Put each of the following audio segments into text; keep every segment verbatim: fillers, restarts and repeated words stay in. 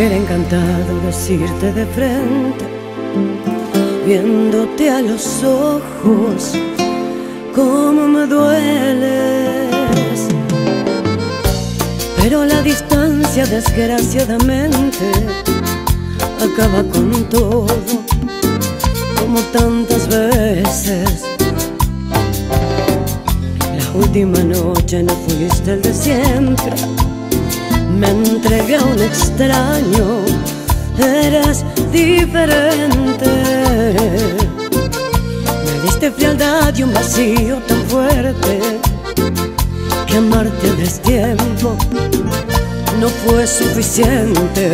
hubiera encantado decirte de frente, viéndote a los ojos, cómo me dueles. Pero la distancia, desgraciadamente, acaba con todo, como tantas veces. La última noche no fuiste el de siempre, me entregué a un extraño, eras diferente. Me diste frialdad y un vacío tan fuerte que amarte a destiempo no fue suficiente.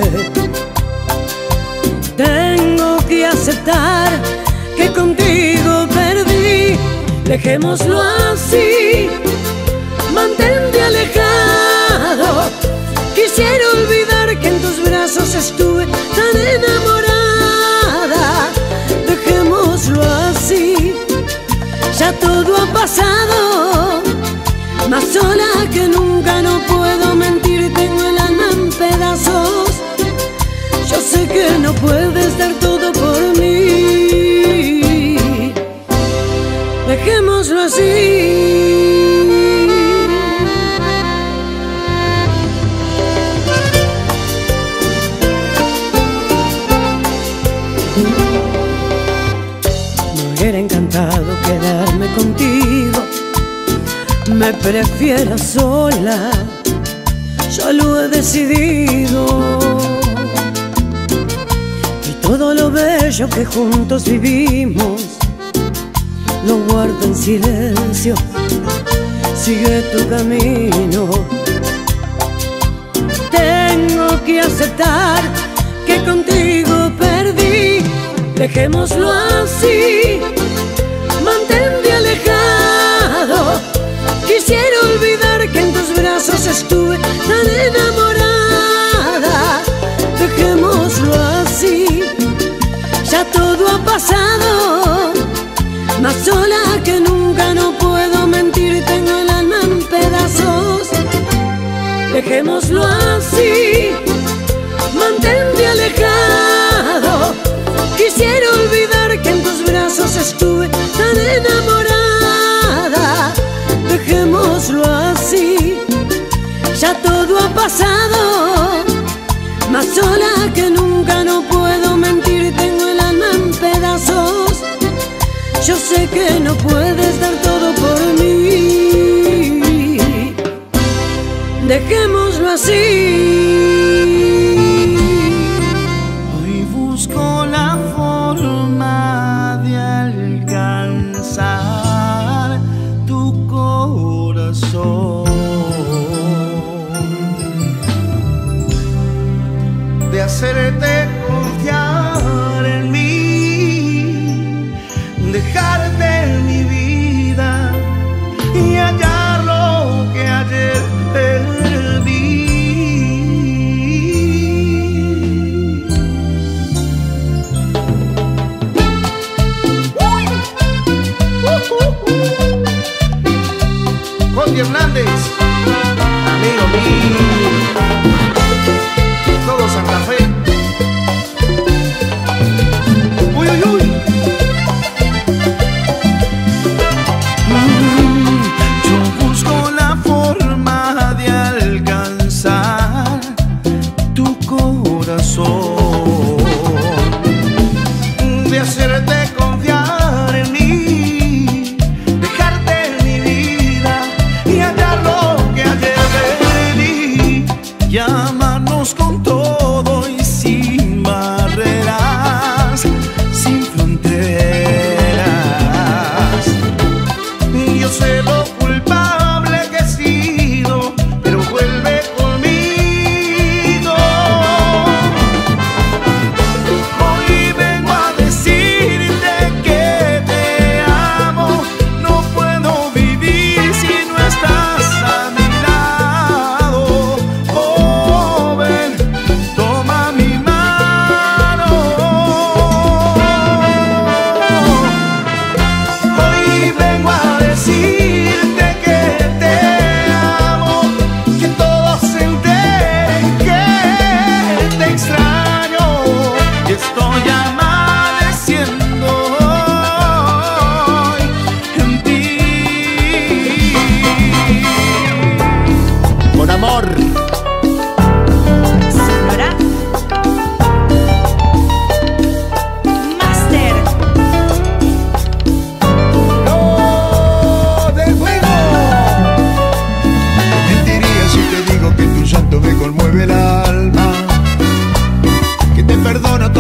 Tengo que aceptar que contigo perdí, dejémoslo así, mantente alejado. Quisiera olvidar que en tus brazos estuve tan enamorada. Dejémoslo así, ya todo ha pasado. Más sola que nunca, no puedo mentir, tengo el alma en pedazos. Yo sé que no puedes dar todo por mí. Dejémoslo así. Me hubiera encantado quedarme contigo, me prefiero sola, yo lo he decidido. Y todo lo bello que juntos vivimos lo guardo en silencio, sigue tu camino. Tengo que aceptar que contigo perdí, dejémoslo así, mantente alejado. Quisiera olvidar que en tus brazos estuve tan enamorada. Dejémoslo así, ya todo ha pasado. Más sola que nunca, no puedo mentir, tengo el alma en pedazos. Dejémoslo así, mantente alejado. Quisiera olvidar que en tus brazos estuve tan enamorada. Dejémoslo así, ya todo ha pasado. Más sola que nunca, no puedo mentir, tengo el alma en pedazos. Yo sé que no puedes dar todo por mí. Dejémoslo así. De hacerte confiar en mí, dejarte mi vida y hallar lo que ayer perdí.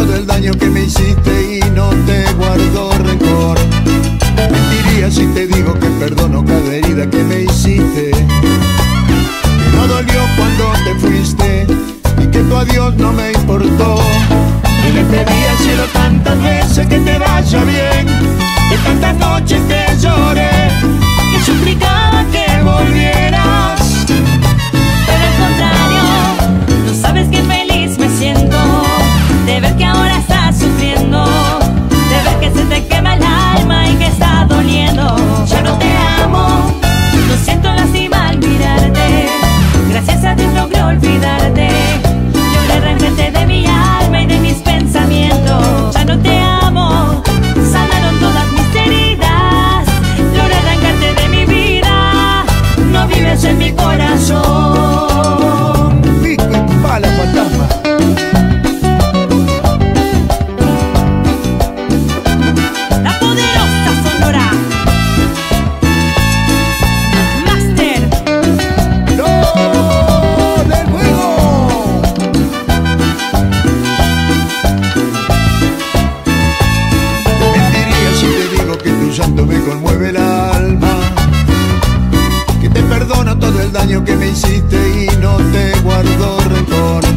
del daño que me hiciste y no te guardo rencor. Mentiría si te digo que perdono cada herida que me hiciste, que no dolió cuando te fuiste y que tu adiós no me importó. Y le pedí al cielo tantas veces que te vaya bien, de tantas noches que lloré, que suplicaba que volvieras. Pero al contrario, no sabes qué feliz me siento de ver que ahora estás sufriendo, de ver que se te quema el alma y que está doliendo. Yo no te amo, no siento lástima al mirarte, gracias a Dios logré olvidarte, lloré realmente de mi alma y de mis pensamientos. Ya no te amo, sanaron todas mis heridas, logré arrancarte de mi vida, no vives en mi corazón. Pico y pala, fantasma. Que me hiciste y no te guardo rencor. Y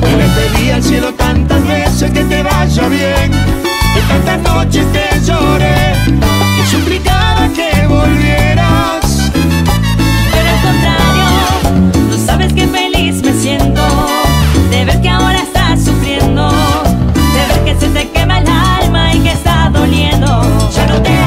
le pedí al cielo tantas veces que te vaya bien, de tantas noches que lloré, que suplicaba que volvieras. Pero al contrario, no sabes qué feliz me siento de ver que ahora estás sufriendo, de ver que se te quema el alma y que está doliendo. Ya no te amo.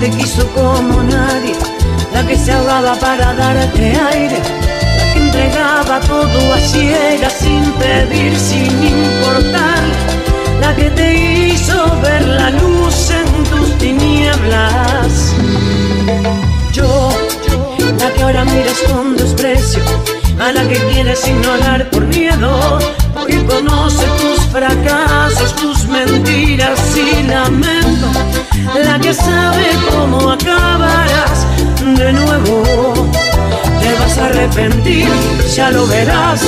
Te quiso como nadie, la que se ahogaba para darte aire, la que entregaba todo a ciegas sin pedir, sin importar, la que te hizo ver la luz en tus tinieblas. Yo, la que ahora miras con desprecio, a la que quieres ignorar por miedo, porque conoce tus fracasos, tus mentiras y lamento, la que sabe cómo acabarás de nuevo. Te vas a arrepentir, ya lo verás,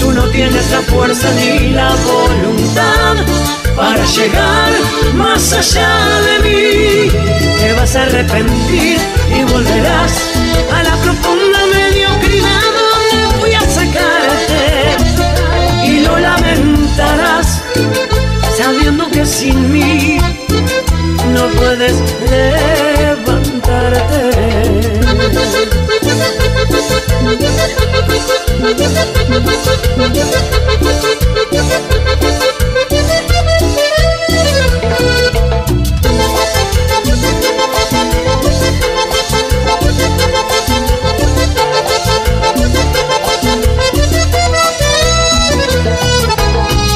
tú no tienes la fuerza ni la voluntad para llegar más allá de mí. Te vas a arrepentir y volverás a la profunda mediocridad donde fui a sacarte, y lo lamentarás sabiendo que sin mí no puedes levantarte.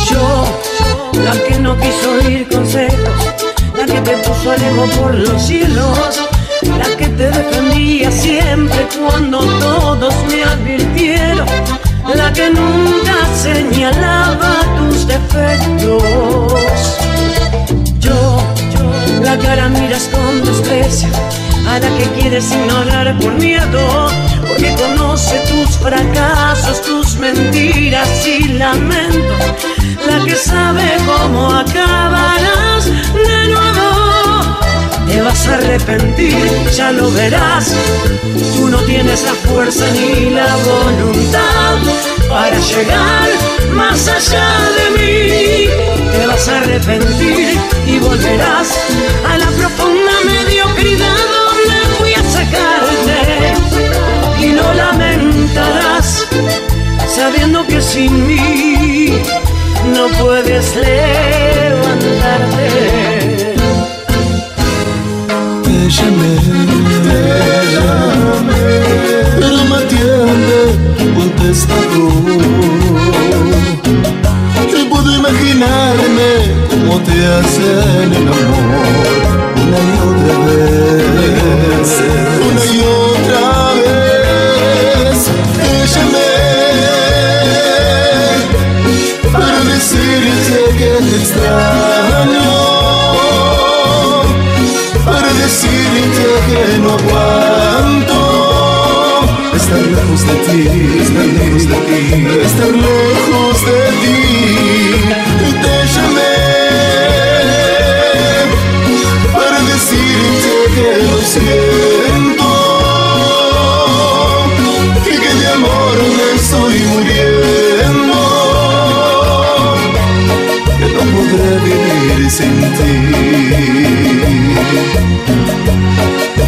Yo, la que no quiso oír consejos, la que te puso el ego por los cielos, la que te defendía siempre cuando todos me advirtieron, la que nunca señalaba tus defectos. Yo, la que ahora miras con desprecio, a la que quieres ignorar por miedo, porque conoce tus fracasos, tus mentiras y lamento, la que sabe cómo acabarás de nuevo. Te vas a arrepentir, ya lo verás, tú no tienes la fuerza ni la voluntad para llegar más allá de mí. Te vas a arrepentir y volverás a la profunda mediocridad donde fui a sacarte, y lo lamentarás sabiendo que sin mí no puedes levantarte. Bésame, bésame, pero no me atiende tu contestador. Yo puedo imaginarme cómo te hacen el amor una y otra vez, una y otra vez. Bésame, para decirte que te extraño.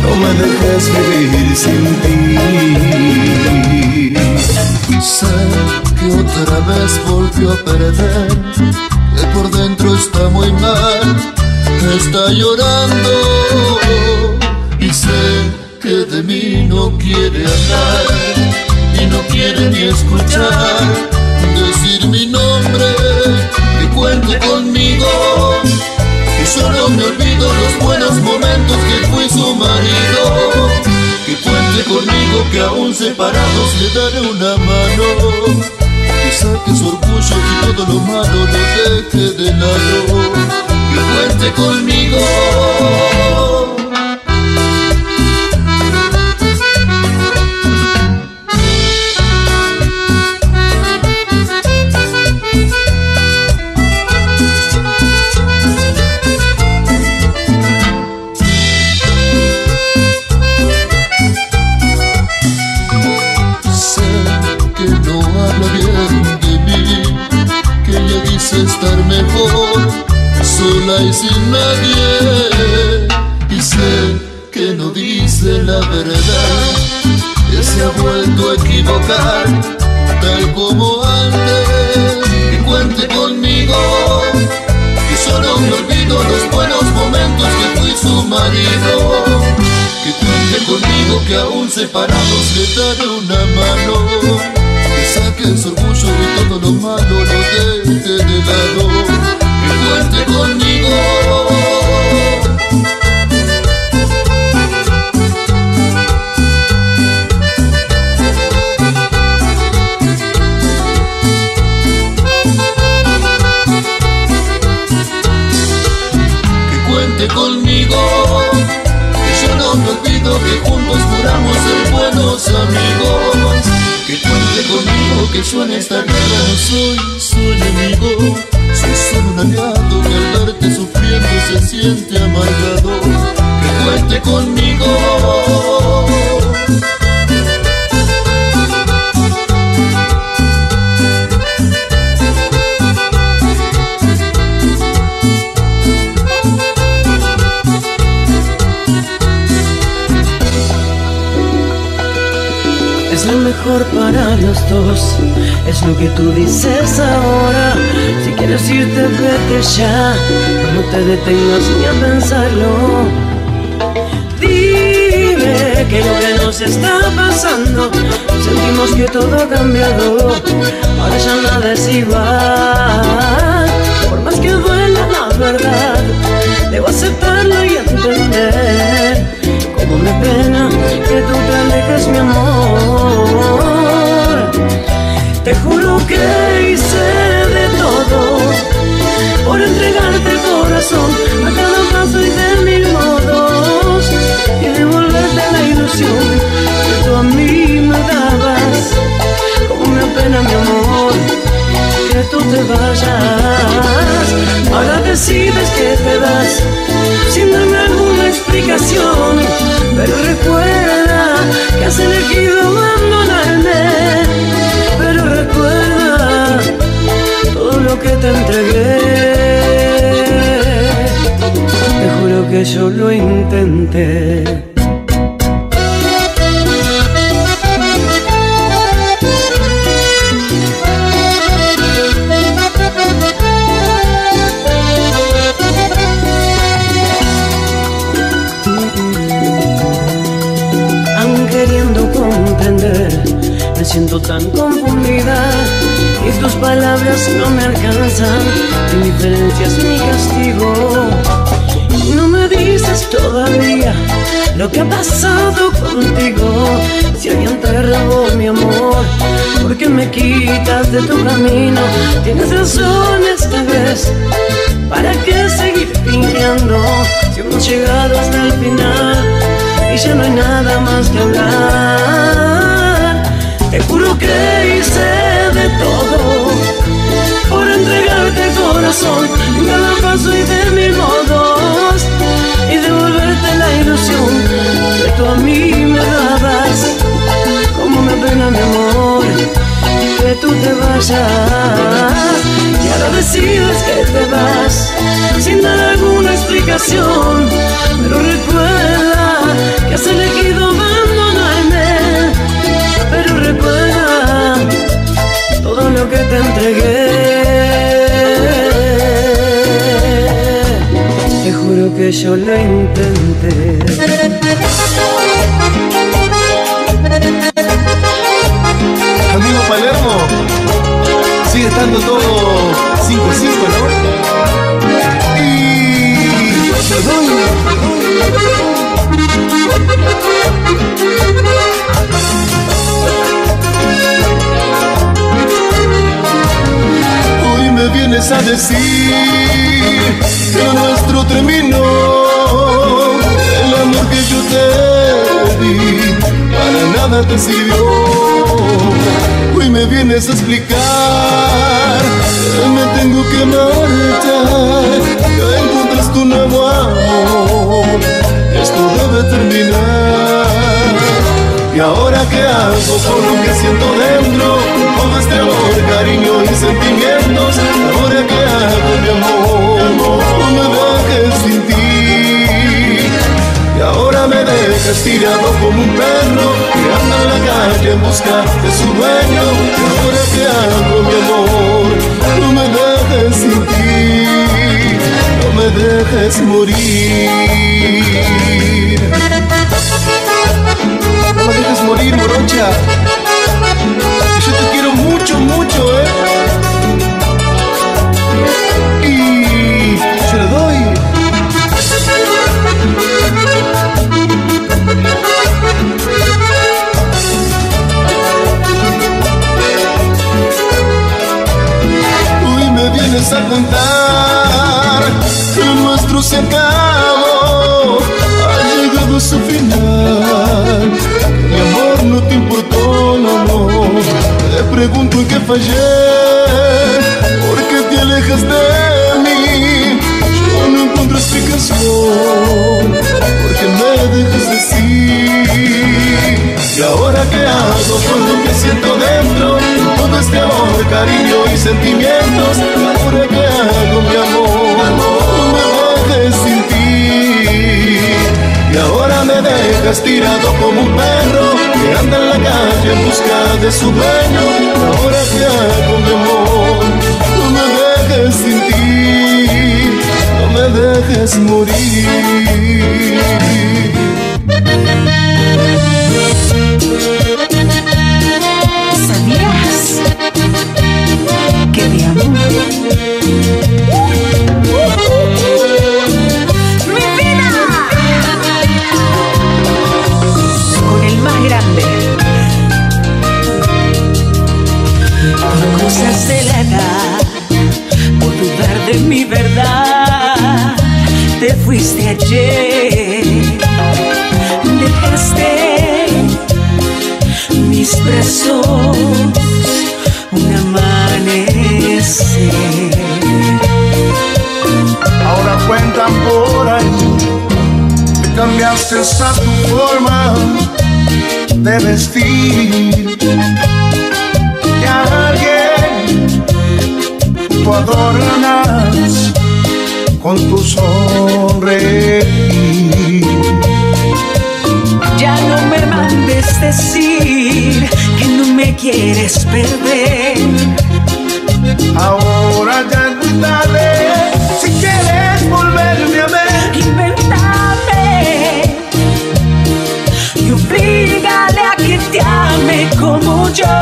no me dejes vivir sin ti. Sé que otra vez volvió a perder, que por dentro está muy mal, está llorando, y sé que de mí no quiere hablar, y no quiere ni escuchar decir mi nombre, que cuente conmigo, que yo no me olvido los buenos momentos que fui su marido, que cuente conmigo, que aún separados le daré una mano, que saque su orgullo y todo lo malo lo deje de lado, que cuente conmigo. Estar mejor, sola y sin nadie, y sé que no dice la verdad, que se ha vuelto a equivocar, tal como antes, que cuente conmigo, que solo me olvido los buenos momentos que fui su marido, que cuente conmigo, que aún separados le daré una mano, que saque su orgullo y todo lo malo lo deje de lado, que cuente conmigo. Que cuente conmigo, que yo no me olvido que juntos juramos ser buenos amigos, que cuente conmigo, que yo en esta guerra no soy su enemigo, soy solo un aliado que al verte sufriendo se siente amargado, que cuente conmigo. Es lo mejor para los dos, es lo que tú dices ahora. Si quieres irte, vete ya, no te detengas ni a pensarlo. Dime que lo que nos está pasando, sentimos que todo ha cambiado, ahora ya nada es igual. Por más que duela la verdad, debo aceptarlo y entender cómo me pena que tú te alejes, mi amor. Te juro que hice de todo por entregarte el corazón a cada paso y de mil modos, y devolverte la ilusión que tú a mí me dabas. Cómo me apena, mi amor, que tú te vayas. Ahora decides que te vas sin darme alguna explicación, pero recuerda que has elegido abandonarme, pero recuerda todo lo que te entregué. Te juro que yo lo intenté. Me siento tan confundida y tus palabras no me alcanzan. Tu indiferencia es mi castigo. No me dices todavía lo que ha pasado contigo. Si alguien te robó mi amor, ¿por qué me quitas de tu camino? Tienes razón esta vez, ¿para qué seguir fingiendo? Si hemos llegado hasta el final y ya no hay nada más que hablar. Te juro que hice de todo por entregarte el corazón en cada paso y de mil modos, y devolverte la ilusión que tú a mí me dabas. Como me apena, mi amor, que tú te vayas, y ahora decides que te vas sin dar explicación, pero recuerda que has elegido abandonarme, pero recuerda todo lo que te entregué. Te juro que yo lo intenté. Amigo Palermo, sigue estando todo cinco cinco, ¿no? Y te doy. Hoy me vienes a decir que lo nuestro terminó, el amor que yo te di para nada te sirvió. Hoy me vienes a explicar que me tengo que marchar, que encuentras tu nuevo amor, esto debe terminar. ¿Y ahora qué hago con lo que siento dentro? Todo este amor, cariño y sentimientos. ¿Ahora qué hago, mi amor? No me dejes sin ti. Y ahora me dejas tirado como un perro que anda en la calle en busca de su dueño. Ahora que hago, mi amor, no me dejes sin ti, no me dejes morir. No me dejes morir, morocha. Yo te quiero mucho, mucho, eh. Y yo le doy. Hoy me vienes a contar que nuestro se acabó, ha llegado su final. Mi amor no te importó, no, no. Te pregunto en qué fallé, ¿por qué te alejas de mí? Yo no encuentro explicación, ¿por qué me dejas decir? ¿Y ahora qué hago con lo que siento dentro? Todo este amor, cariño y sentimientos. ¿Y ahora qué hago, mi amor? No me dejes sin ti. Y ahora me dejas tirado como un perro que anda en la calle en busca de su dueño. ¿Y ahora qué hago, mi amor? No me dejes sin ti, no me dejes morir. ¿Sabías que de amor? ¡Mi vida! Con el más grande. Por cosas de la edad, por dudar de mi verdad, te fuiste ayer. Dejaste mis brazos un amanecer. Ahora cuentan por ahí que cambiaste hasta tu forma de vestir. Y a alguien tú adornas con tu sonreír. Ya no me mandes decir que no me quieres perder. Ahora ya es tarde. Si quieres volverme a ver, inventame y obrígale a que te ame como yo.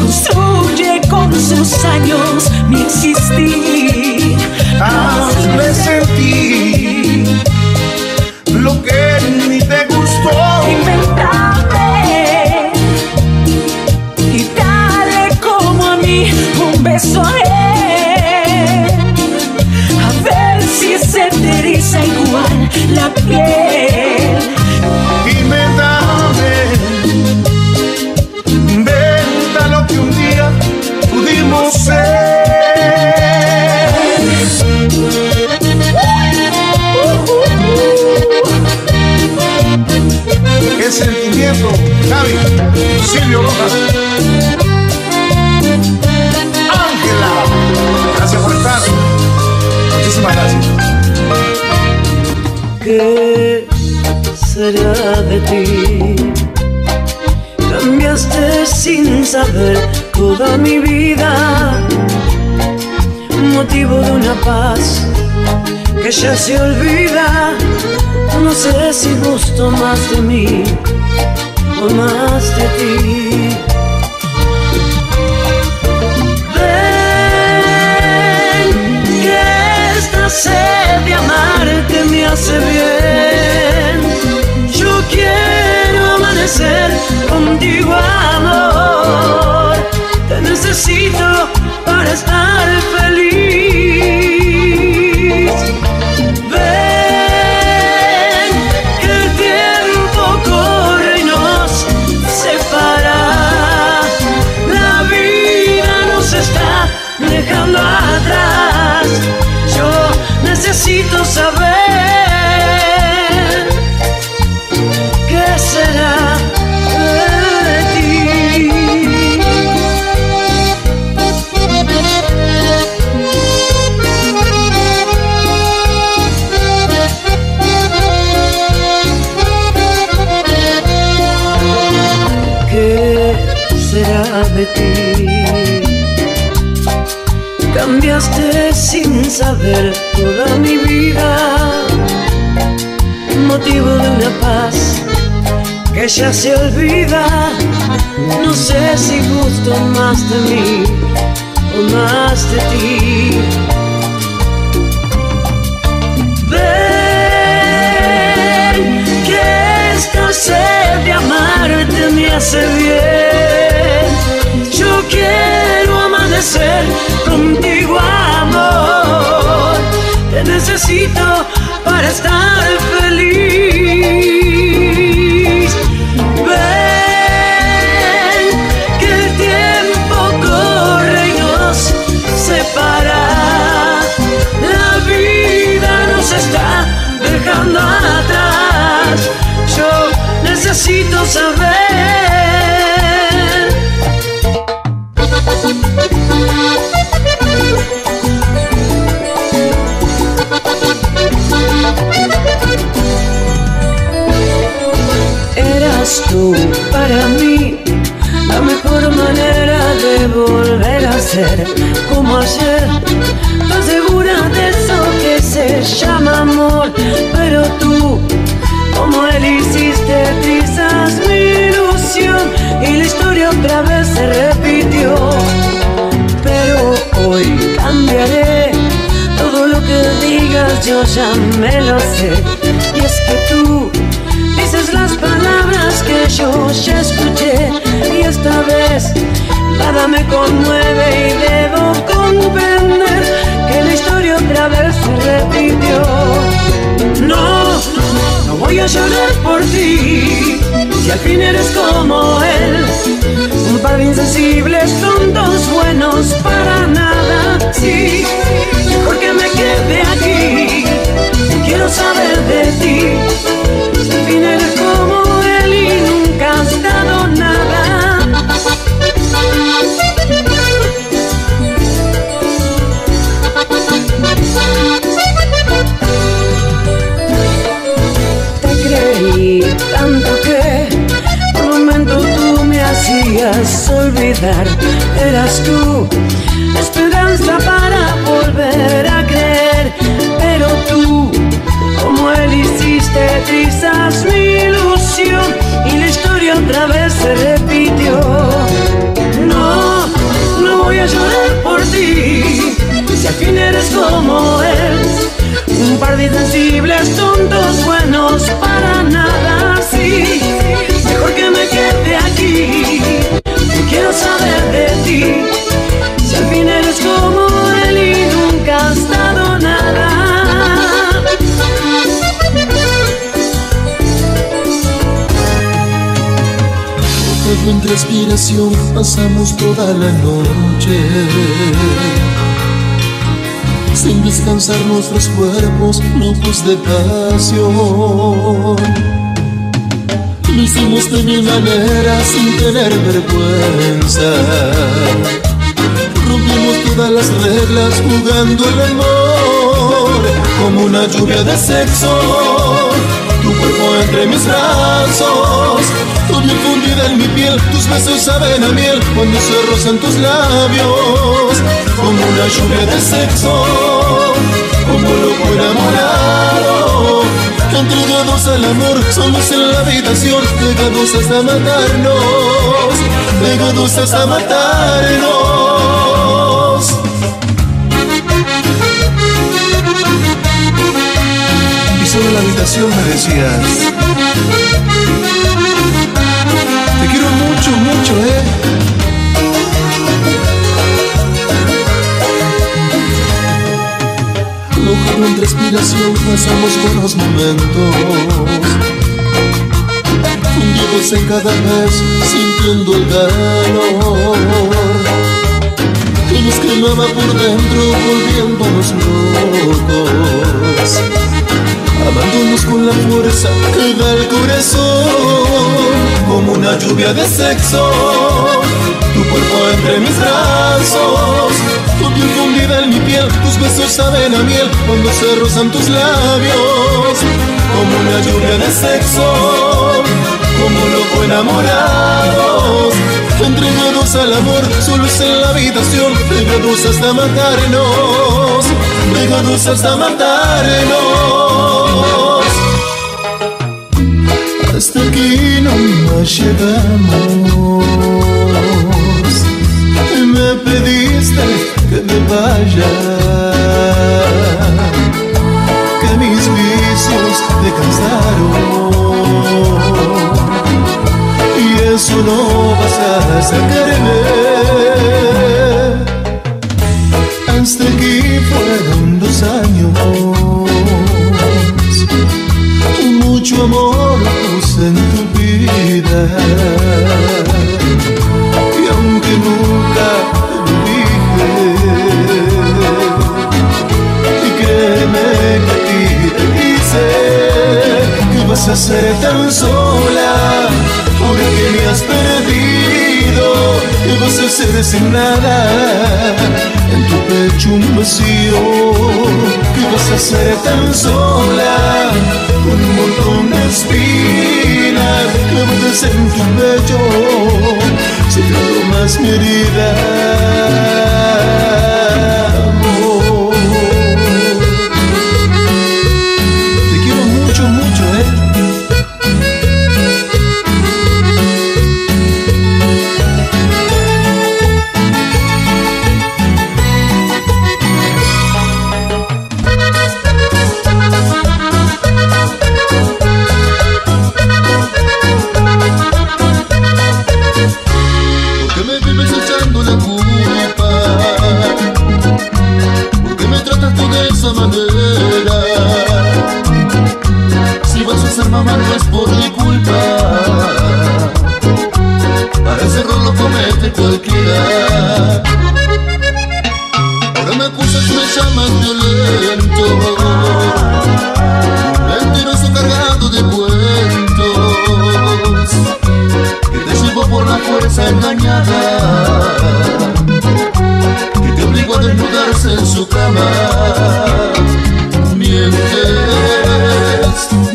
Construye con sus años mi existir. Hazme sentir lo que ni te gustó. Inventate y dale como a mí un beso a él. A ver si se te eriza igual la piel. Inventate, inventa lo que un día pudimos ser. ¡Qué sentimiento! Javi, Silvio Rojas, Ángela, gracias por estar. Muchísimas gracias. ¿Qué será de ti? Cambiaste sin saber toda mi vida, motivo de una paz que ya se olvida. No sé si gusto más de mí o más de ti. Ven, que esta sed de amarte me hace bien. Yo quiero amanecer contigo, amor. Te necesito para estar feliz. Ven, que el tiempo corre y nos separa. La vida nos está dejando atrás. Yo necesito saber qué será. De ti cambiaste sin saber toda mi vida, motivo de una paz que ya se olvida. No sé si gusto más de mí o más de ti. Ven, que esta sed de amarte me hace bien. Yo quiero amanecer contigo, amor. Te necesito para estar feliz. Ven, que el tiempo corre y nos separa. La vida nos está dejando atrás. Yo necesito saber. Eras tú para mí la mejor manera de volver a ser como ayer. Estoy segura de eso que se llama amor, pero tú, como él, hiciste trizas mi ilusión y la historia otra vez se repitió. Pero hoy cambiaré todo lo que digas, yo ya me lo sé. Y es que tú dices las palabras que yo ya escuché, y esta vez nada me conmueve y debo comprender que la historia otra vez se repitió. No, no voy a llorar por ti, si al fin eres como él. Un par de insensibles tontos buenos para nada, sí. Mejor que me quede aquí, quiero saber de ti. Si al fin eres como él y nunca has dado nada. Tanto que por un momento tú me hacías olvidar. Eras tú esperanza para volver a creer, pero tú, como él, hiciste trizas mi ilusión y la historia otra vez se repitió. No, no voy a llorar por ti, si al fin eres como él. Un par de insensibles, tontos, buenos para nada, sí. Mejor que me quede aquí, quiero saber de ti. Si al fin eres como él y nunca has dado nada. Todo en respiración pasamos toda la noche, sin descansar nuestros cuerpos locos de pasión. Lo hicimos de mil maneras sin tener vergüenza. Rompimos todas las reglas jugando el amor. como una lluvia de sexo, tu cuerpo entre mis brazos, tu piel fundida en mi piel, tus besos saben a miel cuando se rozan tus labios, como una lluvia de sexo, como loco enamorado, entregados al amor, solos en la habitación, pegados hasta matarnos, pegados hasta matarnos. Solo en la habitación me decías: te quiero mucho, mucho, eh. Mojado en transpiración pasamos buenos momentos, fundidos en cada mes sintiendo el calor que nos quemaba por dentro, volviéndonos locos, amándonos con la fuerza que da el corazón, como una lluvia de sexo, tu cuerpo entre mis brazos, tu piel fundida en mi piel, tus besos saben a miel cuando se rozan tus labios, como una lluvia de sexo, como loco enamorados, entregados al amor, solos en la habitación, pegados hasta matarnos, pegados hasta matarnos. Hasta aquí nomás llegamos, me pediste que me vaya, que mis vicios te cansaron, eso no vas a sacarme. Hasta aquí fueron dos años, mucho amor puse en tu vida, y aunque nunca lo dije, y créeme que a ti te quise, que vas a ser tan sola, porque me has perdido, y vas a ser sin nada, en tu pecho un vacío, que vas a ser tan sola, con un montón de espinas, que vas a en tu pecho, secando más mi herida, amor. Te quiero mucho, mucho, eh.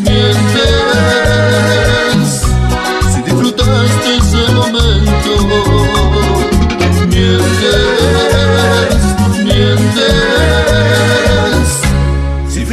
Mientes, mientes, si disfrutaste ese momento, mientes,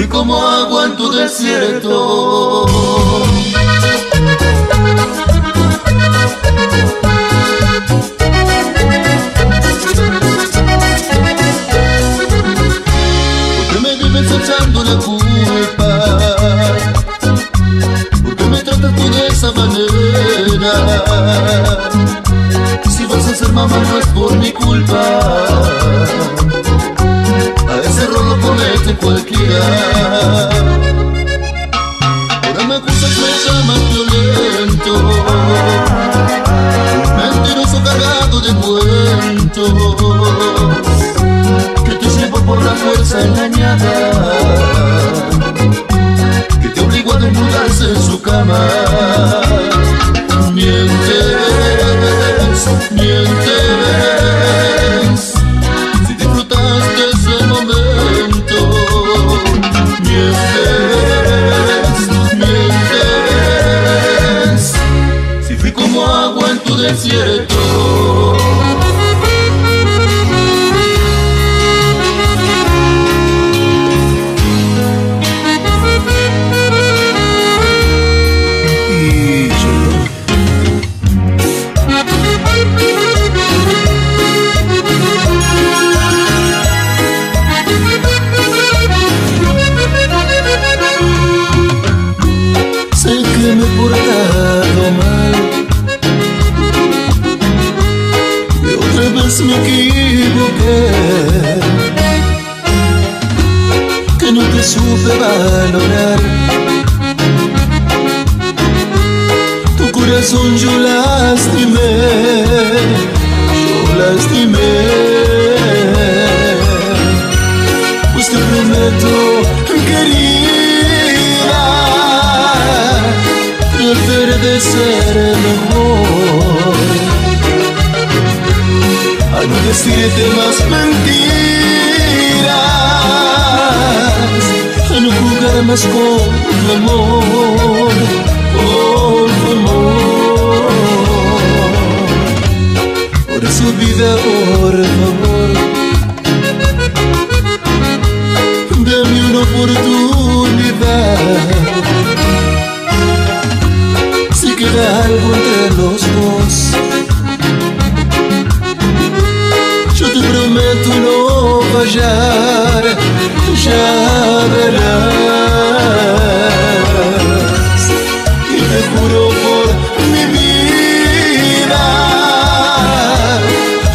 desierto. Me equivoqué, que no te supe valorar. Tu corazón yo lastimé, yo lastimé. Pues te prometo, querida, trataré de ser mejor. Al no decirte más mentiras, a no jugar más con tu amor, con tu amor. Por eso, vida, por favor, dame una oportunidad. Si queda algo entre los dos, no fallar, ya verás. Y te juro por mi vida,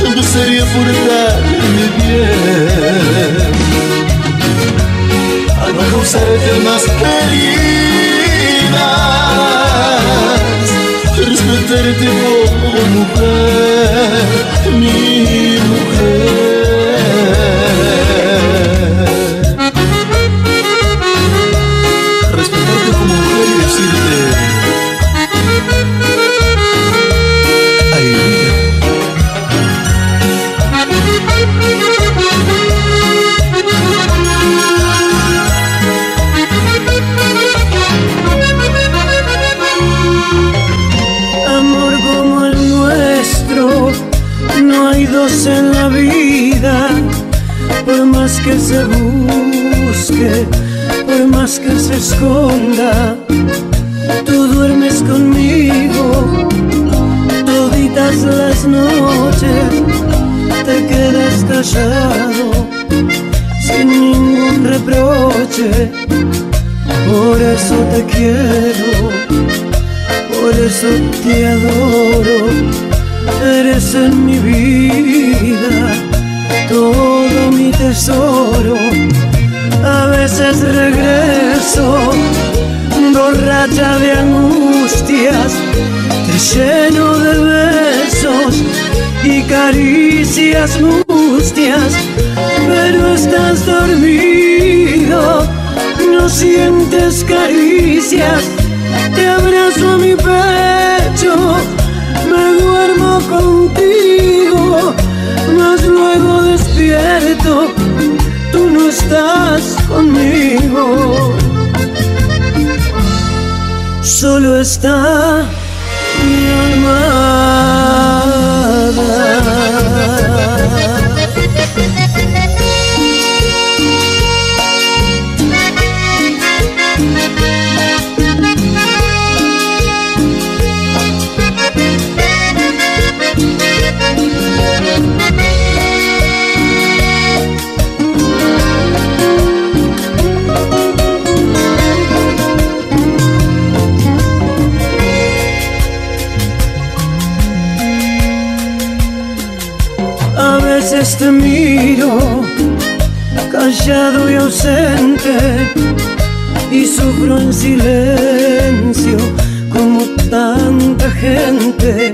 empezaría a furtar mi bien, a no causarte más heridas, respetarte como mujer, mi mujer. En la vida, por más que se busque, por más que se esconda, tú duermes conmigo toditas las noches, te quedas callado sin ningún reproche. Por eso te quiero, por eso te adoro. Eres en mi vida todo mi tesoro. A veces regreso borracha de angustias, te lleno de besos y caricias mustias, pero estás dormido, no sientes caricias. Te abrazo a mi pecho, me duermo contigo, mas luego despierto, tú no estás conmigo. Solo está mi amada. Te miro callado y ausente, y sufro en silencio como tanta gente.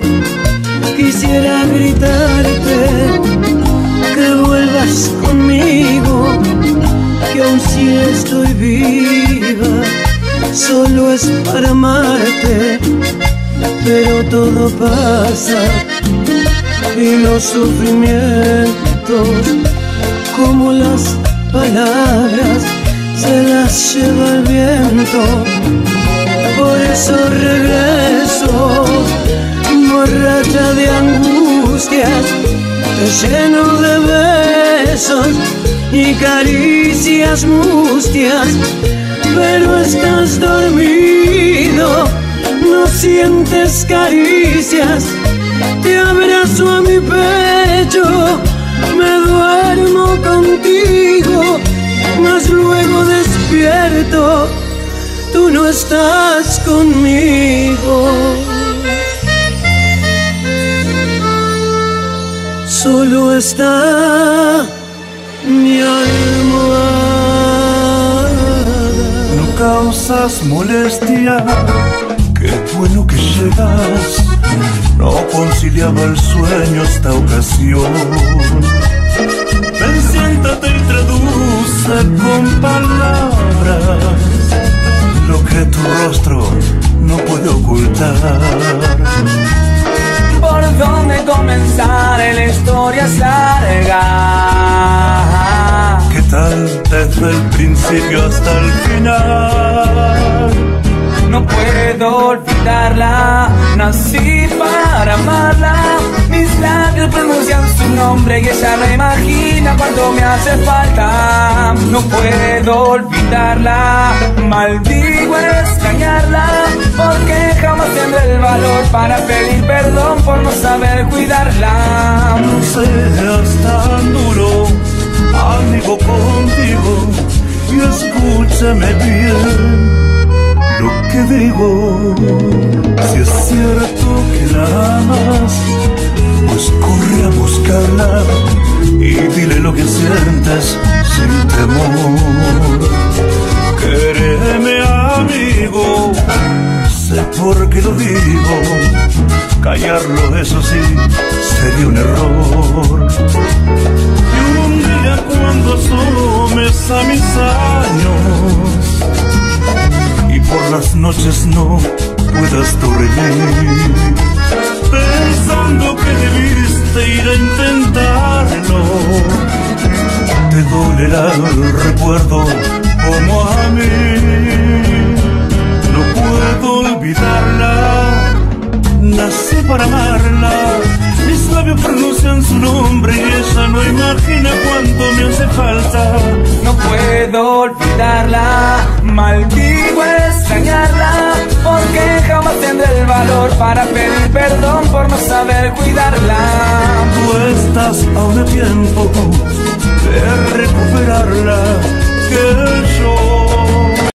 Quisiera gritarte que vuelvas conmigo, que aun si estoy viva solo es para amarte, pero todo pasa y los sufrimientos, como las palabras, se las lleva el viento. Por eso regreso, racha de angustias, te lleno de besos y caricias mustias, pero estás dormido, no sientes caricias. Te abrazo a mi pecho, me duermo contigo, mas luego despierto, tú no estás conmigo. Solo está mi almohada. No causas molestia, qué bueno que llegas. No conciliaba el sueño esta ocasión. Ven, siéntate y traduce con palabras lo que tu rostro no puede ocultar. ¿Por dónde comenzar? La historia es larga. ¿Qué tal desde el principio hasta el final? No puedo olvidarla, nací para amarla. Mis labios pronuncian su nombre y ella la imagina cuando me hace falta. No puedo olvidarla, maldigo extrañarla, porque jamás tendré el valor para pedir perdón por no saber cuidarla. No seas tan duro, amigo contigo, y escúchame bien lo que digo. Si es cierto que la amas, pues corre a buscarla y dile lo que sientes sin temor. Créeme, amigo, sé por qué lo digo, callarlo eso sí sería un error. Y un día cuando asomes a mis años y por las noches no puedas dormir, pensando que debiste ir a intentarlo, te dolerá el recuerdo como a mí. No puedo olvidarla, nací para amarla. Mis labios pronuncian su nombre y ella no imagina cuánto me hace falta. No puedo olvidarla, maldigo extrañarla, porque jamás tendré el valor para pedir perdón por no saber cuidarla. Tú estás aún a tiempo